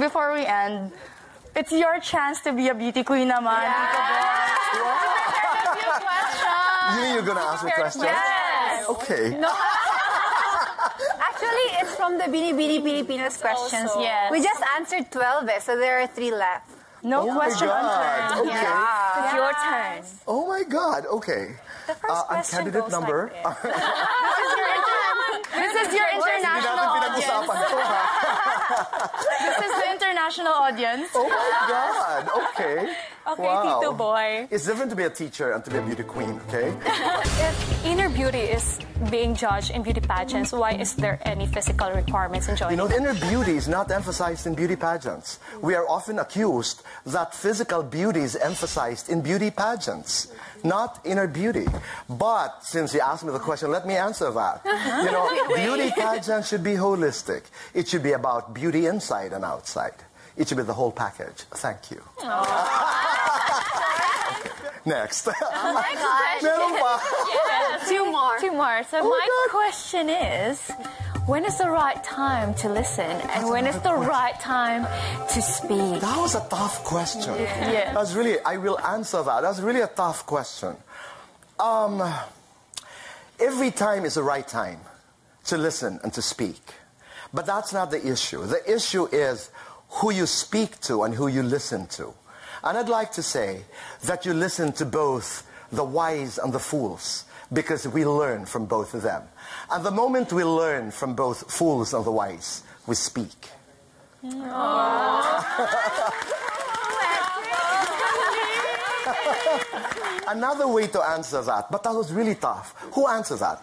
before we end, it's your chance to be a beauty queen naman. Yeah. Wow. You knew you were going to ask me questions? Yes. Okay. No. Actually, it's from the Bini Bini Pilipinas questions. Also, yes. We just answered 12, so there are 3 left. No question answered. Okay. Yeah. It's your turn. Oh my God. Okay. The first question candidate goes number. Like this. This is your international audience. This is the international audience. Oh my God. Okay. Okay, wow. Tito Boy. It's different to be a teacher and to be a beauty queen, okay? If inner beauty is being judged in beauty pageants, why is there any physical requirements in joining? You know, inner beauty is not emphasized in beauty pageants. We are often accused that physical beauty is emphasized in beauty pageants, not inner beauty. But since you asked me the question, let me answer that. You know, beauty pageants should be holistic. It should be about beauty inside and outside. It should be the whole package. Thank you. Next. Oh my gosh. Yeah. 2 more. So my question is, when is the right time to listen and when is the right time to speak? That was a tough question. Yeah. Yeah. That's really, I will answer that. That's really a tough question. Every time is the right time to listen and to speak. But that's not the issue. The issue is who you speak to and who you listen to. And I'd like to say that you listen to both the wise and the fools, because we learn from both of them. And the moment we learn from both fools and the wise, we speak. Another way to answer that, but that was really tough. Who answered that?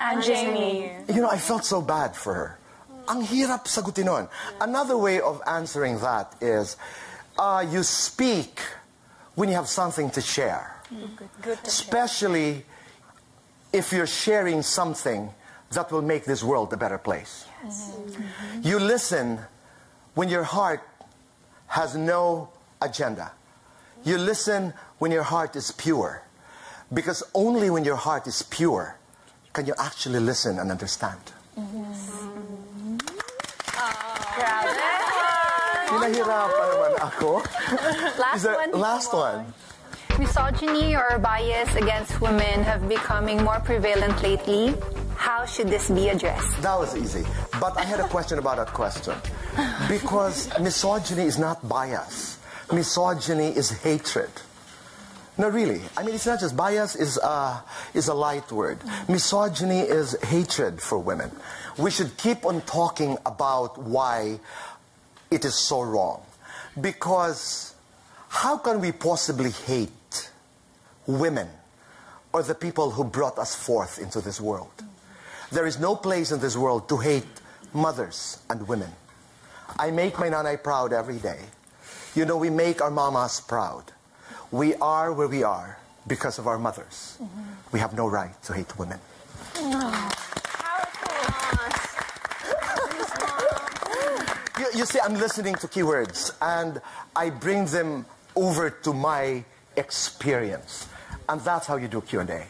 I'm Jamie. You know, I felt so bad for her. Ang hirap sagutin nun. Another way of answering that is, you speak when you have something to share. Good to especially share. If you're sharing something that will make this world a better place. Yes. Mm-hmm. You listen when your heart has no agenda. You listen when your heart is pure. Because only when your heart is pure can you actually listen and understand. Yes. Pinahirapan naman ako. Last one. Misogyny or bias against women have becoming more prevalent lately. How should this be addressed? That was easy. But I had a question about that question. Because misogyny is not bias. Misogyny is hatred. No, really. I mean, it's not just bias is a light word. Misogyny is hatred for women. We should keep on talking about why it is so wrong. Because how can we possibly hate women or the people who brought us forth into this world? There is no place in this world to hate mothers and women. I make my nanay proud every day. You know, we make our mamas proud. We are where we are because of our mothers. Mm-hmm. We have no right to hate women. No. You see, I'm listening to keywords, and I bring them over to my experience. And that's how you do Q&A.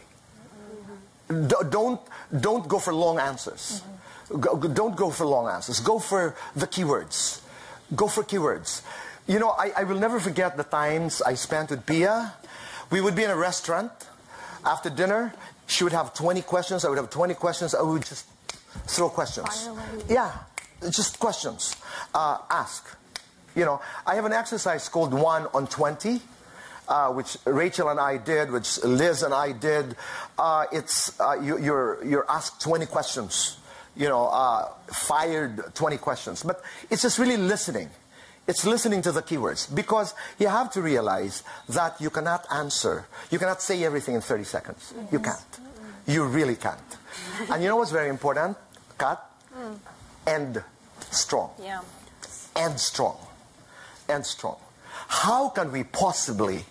Mm-hmm. Don't go for long answers. Mm-hmm. Don't go for long answers. Go for the keywords. Go for keywords. You know, I will never forget the times I spent with Pia. We would be in a restaurant after dinner. She would have 20 questions. I would have 20 questions. I would just throw questions. Yeah. Just questions, ask. You know, I have an exercise called 1 on 20, which Rachel and I did, which Liz and I did. It's you're asked 20 questions, you know, fired 20 questions. But it's just really listening. It's listening to the keywords, because you have to realize that you cannot answer. You cannot say everything in 30 seconds. Yes. You can't. You really can't. And you know what's very important? Kat? Mm. And strong. Yeah. And strong. And strong. How can we possibly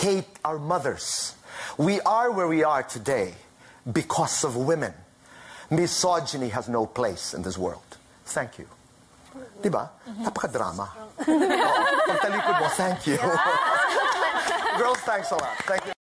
hate our mothers? We are where we are today because of women. Misogyny has no place in this world. Thank you. Diba? Napaka-drama. Pagtalikod mo, thank you. Girls, thanks a lot. Thank you.